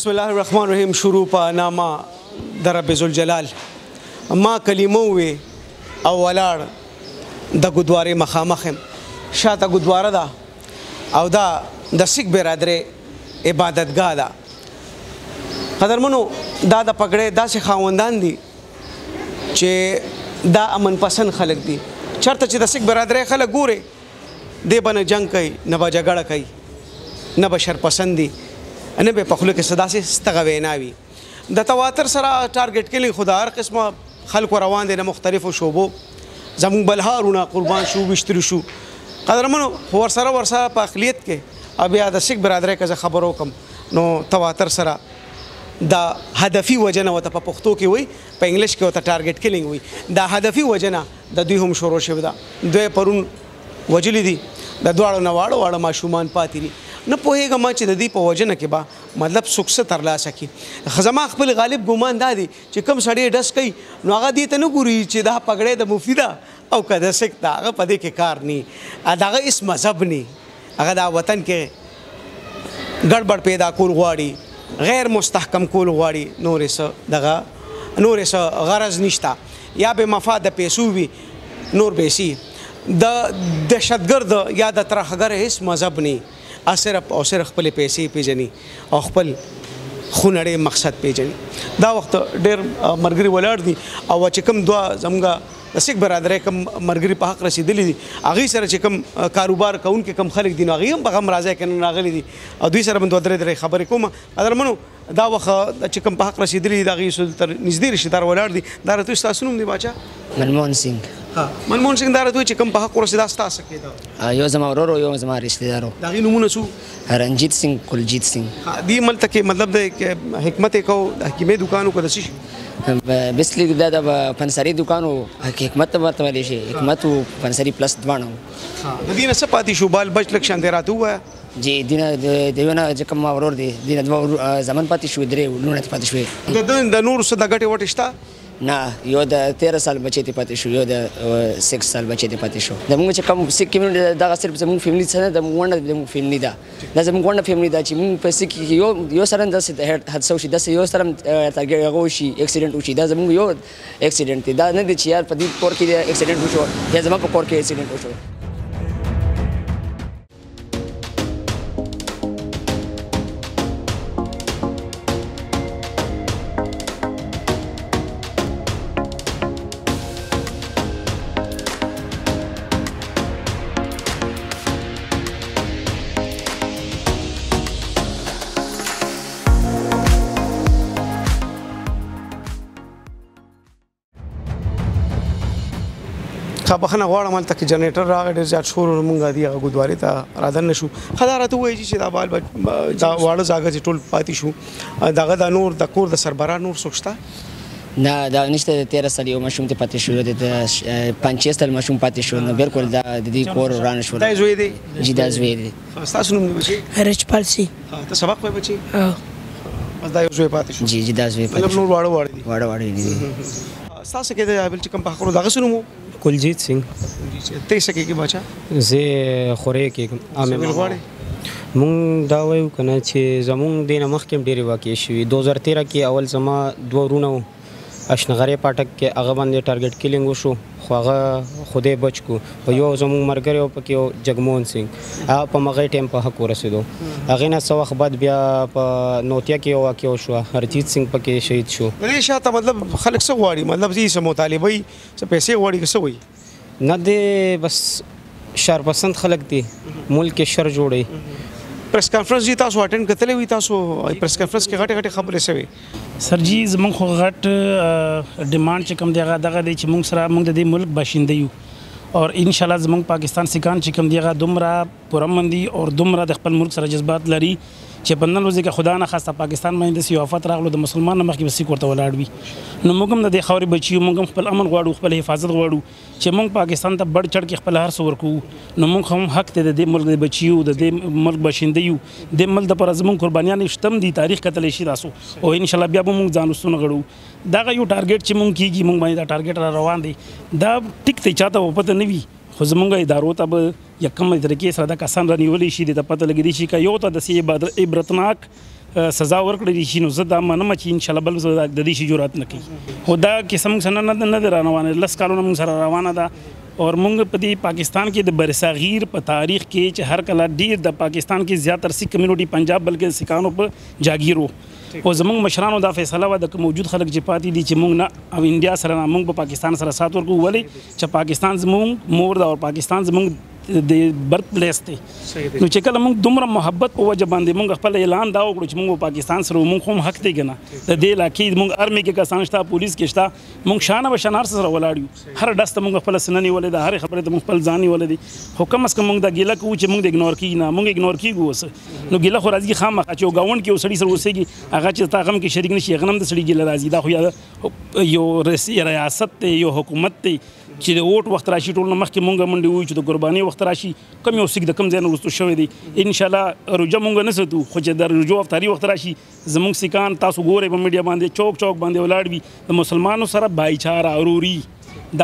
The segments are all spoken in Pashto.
बिस्मिल्लाहिर्रहमानिर्रहीम शुरू पा नामा दरबेजुल जलाल माँ कलीमोवे अवलाड़ द गुरुद्वारे मखामखम शाह गुरुद्वारा दा अवदा द सिख बिरादरे इबादत गाह दा कदरमनो दादा पकड़े दा से खावंदान दी चे दा अमन पसंद खलक दी चरत चे द सिख बिरादरे खलक गूरे दे बन जंग कई न बा झगड़ा कई न बशर पसंदी अने बे पखलो के सदा से तगवेनावी द तवातर सरा टारगेट के लिए खुदा हर किस्म खल्क रवान देना मुख्तलिफ शोबो जमू बलहारूना कुर्बान शू बिश्तरी शू कदरमन वरसरा वरसरा पाखलियत के अब याद सिख बरदर का खबरों कम नो तवातर सरा दा हदफी वजना वता पख्तो की हुई प इंग्लिश के वता टारगेट किलिंग हुई दा हदफी वजना द दुई हम शोरो शिवदा द्वे परुन वजली दी द द्वाड़ो नवाड़ो वाड़ा माशूमान पाती नी न पोहेगा माँ चे दी पो वजन के बा मतलब सुख से तरला सकी खजमा खपल गालिब गुमान दा दी चे कम साड़ी डस कई नागा दी तनु गुरी चे दा पगड़े द मुफीदा औ कद सिक दागा पदे के कार नी अदागा इस मजहब नी अगर दा वतन के गड़बड़ पैदा कोल गुआड़ी गैर मुस्तहकम कोल गुआड़ी नोरे स दगा नोरे स गरज निश्ता या बे मफाद पेसूवी नोर बेसी द दहशतगर्द या द तरहगर इस मजहब नी सिर्फ और सिर्फ खपल पैसे पेजनी और खपल खूनड़े मकसद पेजनी दा वक्त डेर मरगरी वलाड़ दी और चिकम दुआ जमगा सिख बरदर कम मरगरी पहाक रसीदली दी आगे सर चिकम कारोबार कौन के कम खलक दिन आगे हम बगम राजा के नागली दी और दुई सर बंद दरे दरे खबर को अदर मनो दा वक्त चिकम पहाक रसीदली दी आगे सुतर नजदीक रिश्तेदार वलाड़ दी दारा तो सुनुम दी बाचा मनमोहन सिंह मनमोहन सिंह दारा तो चिकम पहाक और सीधा स्ता सके दा यो जमा रोरो यो जमा रिश्तेदारो दागी नमूना सु रंजीत सिंह कुलजीत सिंह दी मल तक मतलब के हिकमत को हकीमे दुकानों को दसिश बिस्ली दादा पंसरी दुकानों हिकमत मत वाली शे हिकमत पंसरी प्लस दवानो हां दीना सब पाती शुबाल बच लक्षण देरा तो हुआ जी दीना देवना जकम रोर दी दीना जमन पाती शु दरे लूनत पाती शु द नूर सदा गटे वटस्ता ना यो द 13 साल बचे थे पाते शो यो द 6 साल बचे थे पाते शो द मुंग कम सिख कम्युनिटी दा सिर्फ द मुंग फैमिली से द मुंग वन द मुंग फैमिली दा द मुंग वन फैमिली दा ची मुंग पैसे की यो यो सरन द से हद सौ शी द से यो सरन टारगेट गो शी एक्सीडेंट उची द मुंग यो एक्सीडेंट थे दा न द ची यार प्रदीप कोर की एक्सीडेंट हुशो या जमा कोर के एक्सीडेंट हुशो بخنه غواړم مل تک جنریټر راغی ډېر زیات شور مونږه دی هغه ګدواري ته رادن نشو خدارته وایي چې دا بال دا واړه ځاګه چې ټول پاتې شو دغه د نور د کور د سربرا نور سوچتا نه دا نشته د 13 سال یو مشوم ته پاتې شو د 5 سال مشوم پاتې شو نو بالکل دا د دې کور وران شو دا زوی دی جی دا زوی دی تاسو نوم بچي هرچپال سي ته سبق وای بچي دا یو زوی پاتې شو جی جی دا زوی پاتې شو نور واړه ساسه کې دا بل چې کوم په خورو دغه سنمو کلجیت سنگ ته سکه کې بچا زه خوره کې امه مون دا وایو کنه چې زمون دینه مخکم ډیره واقع شوی 2013 کې اول زما دوه رونو اشنغری پټک کې هغه باندې ټارګټ کیلینګ وشو خو هغه خوده بچ کو په یو زمون مرګره او په یو جگمون سنگ په مغه ټیم په حق ورسېدو هغه نه سوخ بعد بیا په نوټیا کې واقع شو هرجیت سنگ پکې شهید شو ولې شاته مطلب خلک څه غواړي مطلب زی سمو طالبای څه پیسې غواړي څه وي نه دې بس شر پسند خلک دي ملک شر جوړي प्रेस कॉन्फ्रेंस जी तासो अटेंड करते हुई तासो प्रेस कॉन्फ्रेंस के घटे घटे खबर से सर जी जमंग खो घट डिमांड च कम देगा दगा दे च मुंग सरा मुंग दे मुल्क बाशिंदे यू और इंशाल्लाह जमंग पाकिस्तान सिकान च कम देगा दुमरा पुरमंदी और दुमरा द खपल मुल्क सरा जज्बात लरी च बंदन रोजे का खुदा ना खासा पाकिस्तान में दसी वफात रागलो द मुसलमान नमक की बसी कोरता वलाडवी न मुगम न दे खौरी बचियो मुगम खपल अमन वाडू खपल हिफाजत वाडू چې موږ پاکستان ته بڑ چڑھ کې خپل هر څور کو نو موږ هم حق ته د ملک د بچیو د ملک بشیندې یو د ملک د پر ازمن قربانیان شتم دی تاریخ کتل شي راسو او ان شاء الله بیا موږ ځانو سن غړو دا یو ټارګټ چې موږ کیږي موږ باندې دا ټارګټ را روان دی دا ټیک ته چاته وپته نه وی خو زمونږه ادارو ته به یکم طریقې سره دا کسان رانیولې شي د پته لګې شي کا یو ته د سی عبرتناک سزا ورکړي دي چې نو زه دا منم چې ان شاء الله بل د دې شي جرأت نه کوي. خو دا کیسه موږ سره نه ده روانه، 10 کالونه موږ سره روانه ده. اور موږ په دې پاکستان کې د برصغیر په تاریخ کې چې هر کله ډیر د پاکستان کې زیاتره سیک کمیونټي پنجاب بلکې سکانو په جاګیرو او زمونږ مشرانو دا فیصله وه د موجود خلک چې پاتې دي چې موږ نه او انډیا سره نه موږ په پاکستان سره ساتور کو ولې چې پاکستان زمونږ مور دا او پاکستان زمونږ د برت پلیس ته نو چې کله موږ دومره محبت په وجه باندې موږ خپل اعلان دا وکړو چې موږ پاکستان سره موږ هم حق دی کنه د دې علاقې موږ ارمی کې کسان شته پولیس کې شته موږ شانه به شنار سره ولاړو هر دست موږ خپل سننی ولې د هر خبره ته موږ خپل ځاني ولې دي حکم اس کوم موږ د ګیله کو چې موږ د اګنور کی نه موږ اګنور کی وس نو ګیله خو راځي خامہ چې گاوند کې وسړي سره وسېږي هغه چې تا غم کې شریک نشي غنم د سړي ګیله راځي دا خو یو ریاست ته یو حکومت ته چې د ووټ وخت راشي ټول مخکې مونږ منډې وایو چې د قربانۍ وخت راشي کم یو سیک د کم ځای نه وروستو شوی دی ان شاء الله روژه مونږ نه ساتو خو چې د رجوع افتاري وخت راشي زموږ سیکان تاسو ګورئ په میډیا باندې چوک باندې ولاړ وي د مسلمانو سره بایچاره اروري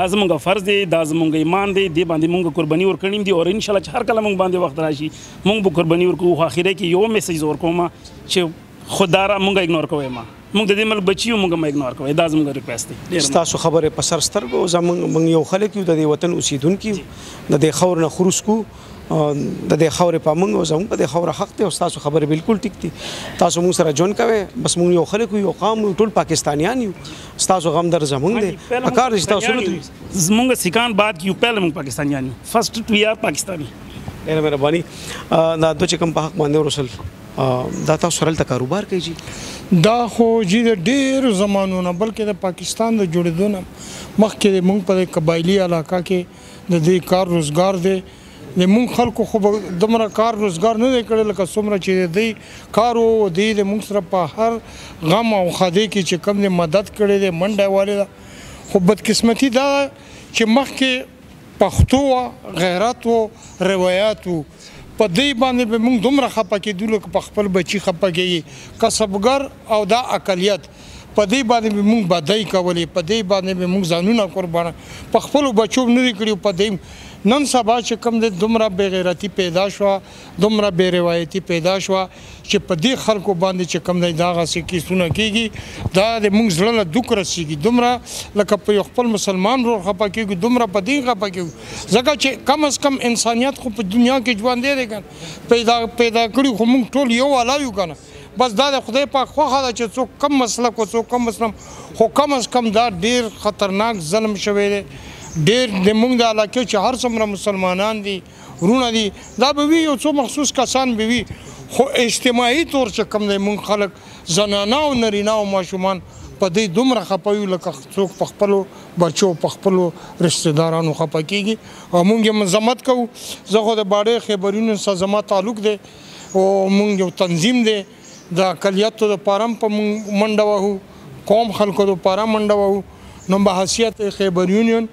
دا زموږ فرض دی دا زموږ ایمان دی دې باندې مونږ قرباني ورکړیم دي او ان شاء الله چې هر کله مونږ باندې وخت راشي مونږ به قرباني ورکوو. خو اخره کې یو میسج ورکوم چې خدارا مونږ اګنور کوئ ما موږ د دې ملک بچي یو موږ اګنور کوئ دا زموږ ریکویسټ دی. ستاسو خبره په سر سترګو زموږ یو خلک یو د دې وطن اوسیدونکي د دې خور نه خروس کو د دې خورې په موږ او زموږ په دې خور حق دی او ستاسو خبره بالکل ټیک دی. تاسو موږ سره جون کوئ بس موږ یو خلک یو قام یو ټول پاکستانیان یو ستاسو غم در زموږ دی پکار دی تاسو زموږ سیکان بعد کې یو پهل موږ پاکستانیان یو فرست وی آر پاکستاني. ډېره مهرباني دا دوه چې کوم په حق باندې ورسل دا تاسو سره د کاروبار کوي جی دا خو جی د ډیرو زمانونو بلکې د پاکستان د جوړېدو نه مخکې مونږ په قبایلي علاقه کې د دې کار روزګار دی د مونږ خلکو خو دومره کار روزګار نه دی کړی لکه څومره چې د دې کار و دې د مونږ سره په هر غم او ښادۍ کې چې کوم دې مدد کړې دی منډه والې ده. خو بدقسمتي دا چې مخکې پښتو وه غیرت و روایات و په دې باندې به موږ دومره خپه کېدو لکه په خپل بچي خپه کېږي کسبګر او دا اقلیت په دې باندې به موږ بدۍ کولې په دې باندې به موږ ځانونه قربانه په خپلو بچو نه دي کړي په دې نن سبا چې کوم دی دومره بېغیرتي پیدا شوه دومره بې روایتي پیدا شوه چې په دې خلکو باندې چې کوم دی دا هغسې کیسونه کېږي دا د موږ زړه نه دوک رسېږي دومره لکه په یو خپل مسلمان ورور خفه کېږو دومره په دې خفه کېږو ځکه چې کم از کم انسانیت خو په دنیا کې ژوندی دی که پیدا کړي خو موږ ټول یو الاو که بس دا د خدای پاک خوښه ده چې څوک کم مسلک و څوک کم مسلم خو کم از کم دا ډیر خطرناک ظلم شوی دی ډیر د موږ د علاقې چې هر څومره مسلمانان دي ورونه دي دا به وي یو څو مخصوص کسان به وي خو اجتماعي طور چې کم دی موږ خلک زنانه او نارینه او ماشومان په دې دومره خپه یو لکه څوک په خپلو بچو په خپلو رشته دارانو خپه کېږي او موږ یې مذمت کوو. زه خو د باډې خیبرونو سره زما تعلق دی او موږ یو تنظیم دی دا کلیاتو د پارم په منډه وهو قوم خلکو د پاره منډه وهو نو به حیثیت خیبر یونین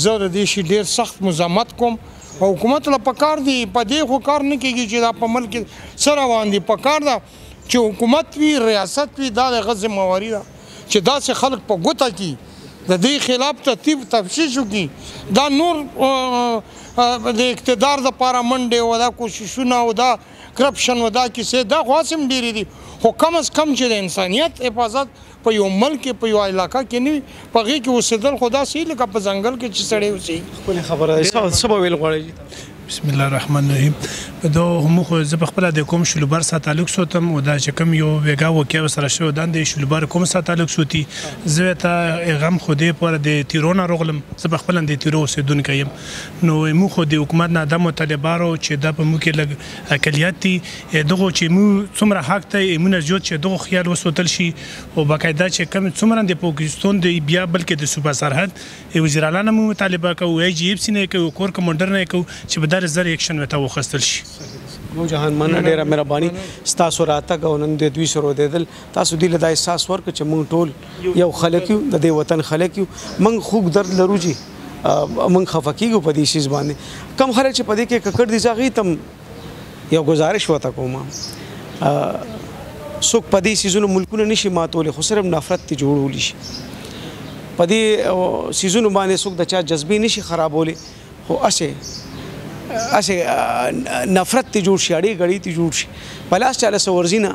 زه د دې شي ډېر سخت مزامت کوم او حکومت له پکار دی په دې خو کار نه کېږي چې دا په ملک څه روان دي پکار ده چې حکومت وي ریاست وي دا د هغه ذمواري ده چې داسې خلک په ګوته کړي د دې خلاف ترتیب تفتیش وکړي دا نور د اقتدار د پاره منډې او دا کوششونه او دا کرپشن و دا کیسې دا خو هسې هم ډېرې دي خو کم از کم چې د انسانیت حفاظت په یو ملک کې په یو علاقه کې نه وي په هغې کې اوسېدل خو داسې لکه په ځنګل کې چې سړی اوسېږي. خپلې خبره څه به ویل غواړئ؟ بسم الله الرحمن الرحیم. دا موږ زه په خپله د کوم شلوبر سره تعلق ساتم او دا چې کوم یو ویګا واقعه ورسره شوې دا د شلوبر کوم سره تعلق سوتي زه ته غم خو دې پوره د تیرو نه راغلم زه په خپله د تیرو اوسېدونکی یم نو موږ خو د حکومت نه دا مطالبه لرو چې دا په موږ کې لږ اقلیت دي دغو چې موږ څومره حق ته ایمونه زیات چې دغو خیال وساتل شي او باقاعده چې کوم څومره د پاکستان د بیا بلکې د صوبه سرحد وزیر اعلی نه موږ مطالبه کوو ای جی ایف سي نه کوو کور کمانډر نه کوو چې په زر اکشن وته وخستل شي. نو جهان من ډیره مهرباني ستاسو راتګ او نن د دوی سره دیدل تاسو دې له دا احساس ورکړه چې موږ ټول یو خلک یو د دې وطن خلک یو موږ خوږ درد لرو جي موږ خفه کېږو په دې شیز باندې کم خلک چې په دې کې ککړ دي زه هغې ته یو ګزارش ورته کوم څوک په دې سیزونو ملکونه نه شي ماتولی خو صرف نفرت ترې جوړولی شي په دې سیزونو باندې څوک د چا جذبې نه شي خرابولی خو هسې اسې نفرت ته جوړ شي اړې ګړې ته جوړ شي په لاس چاله څه ورځي نه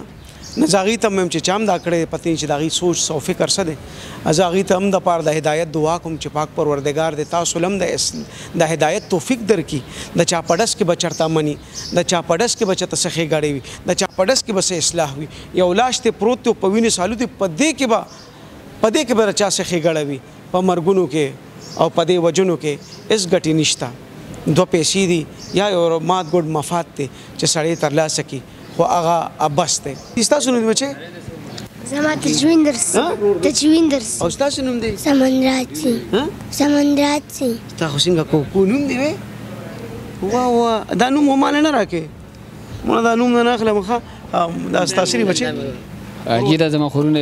نزاغی تم مم چې چام دا کړې پتین چې داغي سوچ او فکر سره ده ازاغی تم د پاره د هدایت دعا کوم چې پاک پروردگار د تاسو لم د هدایت توفیق درکې د چا پړس کې بچرتا منی د چا پړس کې بچت سخه غړې وي د چا پړس کې بس اصلاح وي یو لاش ته پروت په وینې سالو ته پدې کې به چا سخه غړې وي په مرګونو کې او پدې وجونو کې اس غټی نشتا دو پیسې دي یا یو مات ګډ مفات ته چې سړی ترلا سکی خو هغه عباس دی. ستاسو نوم دی بچې؟ زما تجوین درس تجوین درس. او ستاسو نوم دی؟ سمندراتي. سمندراتي. تا خو څنګه کوکو نوم دی وې؟ وا وا دا نوم مو مال نه راکې. مونږ دا نوم نه اخلم خو دا ستاسو لري بچې؟ جی دا زما خورونه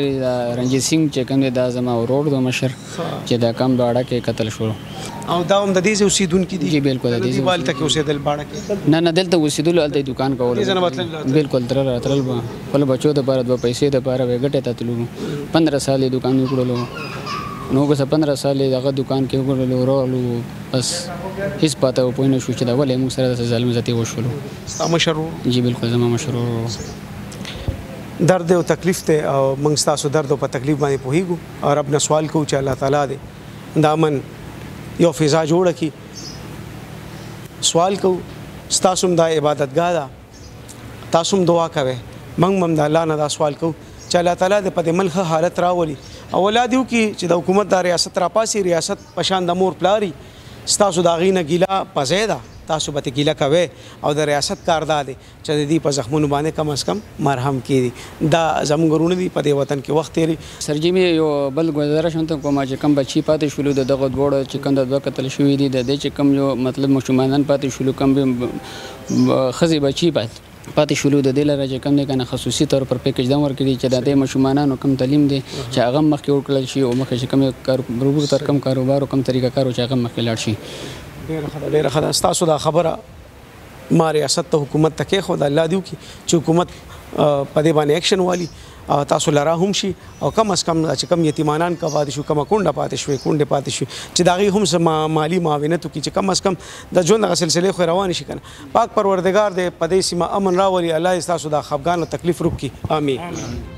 رنجیت سنگ چې کوم دی دا زما ورور د مشر چې دا کم داړه کې قتل شو. او دا هم د دې اوسیدونکو دي. جی بالکل د دې والته کې اوسېدل باړه کې. نه نه دلته اوسېدل هلته دکان کول بالکل تر راتل خپل بچو د پاره دوه پیسې د پاره وګټه تللو 15 سال دکان وکړلو نو که 15 سال دغه دکان کې وکړلو ورولو بس هیڅ پته پوه نه شو چې دا ولې موږ سره د ظالم زتي وشولو. ستا مشر؟ جی بالکل زما مشر درد او تکلیف ته او موږ ستاسو درد او په تکلیف باندې پوهیږو او رب نه سوال کوو چې الله تعالی دې دا من یو فضا جوړه کړي سوال کوو ستاسو هم دا عبادتګاه ده تاسو هم دعا کوئ موږ هم د الله نه دا سوال کوو چې الله تعالی دې په دې ملک حالت راولي او اولاد یو کې چې د حکومت دا ریاست راپاسي ریاست په شان د مور پلاري ستاسو د هغې نه ګیله پزی ده تاسو به ګیله کوئ او د ریاست کار دا دی چې د دې په زخمونو باندې کم از کم مرهم کیږي دا زموږ ورونه دي په دې وطن کې وخت تیری سر جي مې یو بل ګزاره شم ته کوم چې کم بچي پاتې شولو د دغه دوړو چې کم د دوه قتل شوي دي د دې چې کم یو مطلب مشمانان پاتې شولو کم خزي بچي پاتې شولو د دې لپاره چې کم نه کنه خصوصي طور پر پیکج دم ورکړي چې د دې مشمانانو کم تعلیم دي چې هغه مخکې ورکړل شي او مخکې کم کاروبار تر کم کاروبار او کم طریقه کار او چې هغه مخکې لاړ شي. ډېره ښه ده ستاسو دا خبره ما ریاست ته حکومت ته کېښوده الله دې وکړي چې حکومت په دې باندې اکشن والي تاسو لرا هم شي او کم از کم چې کم یتیمانان کا پاتې شو کمه کونډه پاتې شوې کونډې پاتې شوې چې د هغې هم زما مالي معاونت وکړي چې کم از کم د ژوند هغه سلسلې خو روانې شي که نه. پاک پروردګار دې په دې سیمه امن راولي الله دې ستاسو دا خفګان او تکلیف روک کړي. آمین.